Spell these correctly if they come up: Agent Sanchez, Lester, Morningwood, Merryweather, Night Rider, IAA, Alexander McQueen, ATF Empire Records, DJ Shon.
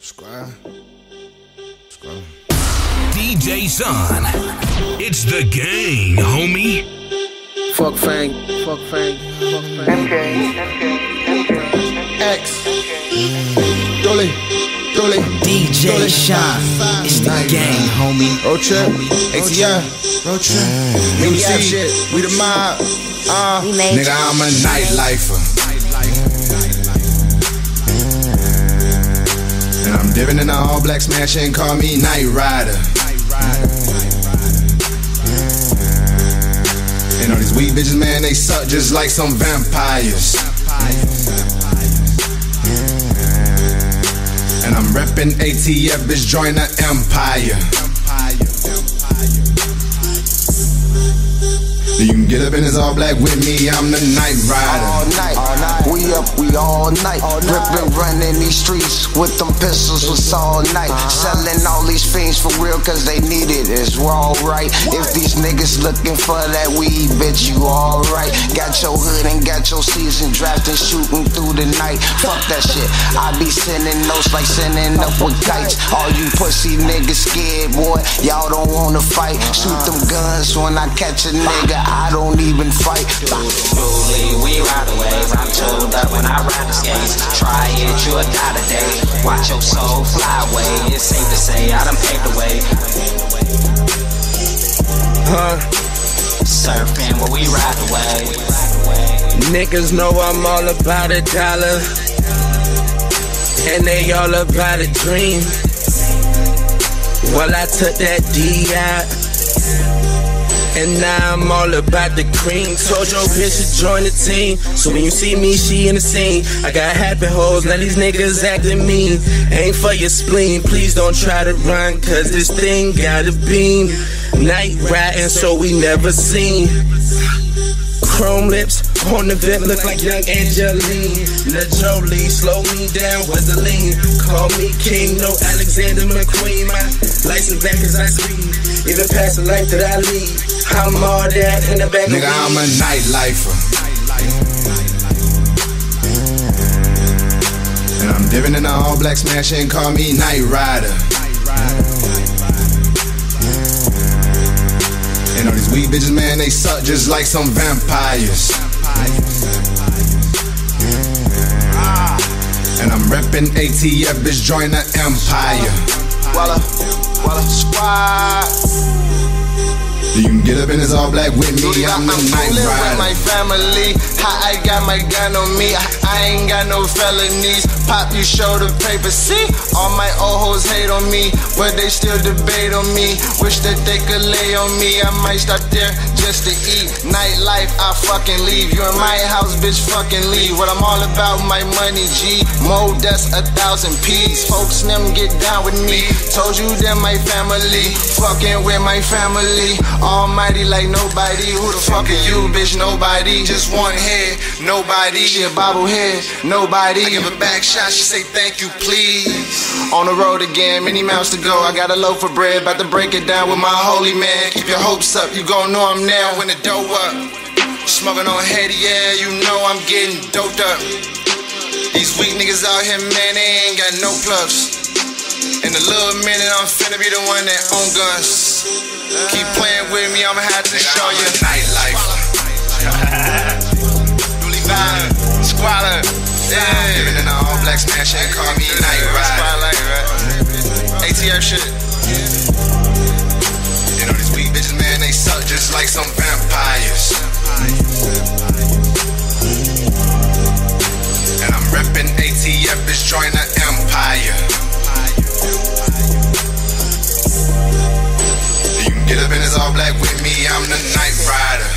Subscribe. DJ Shon, it's the gang, homie. Fuck Fang, fuck Fang, fuck Fang. MK. X. Dolly, Dolly. DJ Shon, it's the gang, homie. Rocha, ATF, Rocha. We have shit, we the mob. Nigga, I'm a night lifer. I'm living in an all-black smash and call me Night Rider. And all these weak bitches, man, they suck just like some vampires. And I'm reppin' ATF, bitch, join the empire. You can get up in this all black with me, I'm the Night Rider. All night. We up, we all night. Rippin', runnin' these streets with them pistols, it's all night. Sellin' all these fiends for real, cause they need it, it's raw, right? If these niggas looking for that weed, bitch, you alright. Got your hood and got your season, draftin', shootin' through the night. Fuck that shit, I be sending notes like sending up with kites. All you pussy niggas scared, boy, y'all don't wanna fight. Shoot them guns when I catch a nigga, I don't even fight. Truly, we ride away. I'm chilled up when I ride the skates. Try it, you'll die today. Watch your soul fly away. It's safe to say I done paved the way. Surfing when we ride away. Niggas know I'm all about a dollar, and they all about a dream. Well, I took that D out, and now I'm all about the cream. Told your bitch to join the team, so when you see me, she in the scene. I got happy hoes, now these niggas acting mean. Ain't for your spleen, please don't try to run, cause this thing got a beam. Night riding, so we never seen. Chrome lips on the vent, look like young Angeline. La Jolie, slow me down with the lean. Call me king, no Alexander McQueen. My license back as I scream, even past the life that I lead. I'm all that in the back. Nigga, I'm a night lifer. And I'm living in an all black smash and call me Night Rider. And all these weed bitches, man, they suck just like some vampires. And I'm reppin' ATF, bitch, join the empire. Walla, squad. You can get up in this all black with me, I'm the Night Rider. With my family, I got my gun on me. I ain't got no felonies. Pop, you show the paper, see? All my old hoes hate on me, but they still debate on me. Wish that they could lay on me. I might stop there just to eat. Nightlife, I fucking leave. You in my house, bitch, fucking leave. What I'm all about, my money, G. Mo, that's 1,000 P's. Folks, them get down with me. Told you they're my family. Fucking with my family. Almighty like nobody. Who the fuck are you, bitch? Nobody. Just one head, nobody. She a bobblehead, nobody. I give a back shot. She say thank you, please. On the road again, many miles to go. I got a loaf of bread, about to break it down with my holy man. Keep your hopes up, you gon' know I'm now. When the dough up, smoking on heady, yeah, you know I'm getting doped up. These weak niggas out here, man, they ain't got no plugs. In a little minute, I'm finna be the one that own guns. Keep playing with me, I'ma have to show you. Nightlife. Live, squalor. Yeah. Living in an all black smash and call me Night Rider. ATF shit. And all these weak bitches, man, they suck just like some vampires. And I'm reppin' ATF, bitch, join the empire. You can get up in this all black with me, I'm the Night Rider.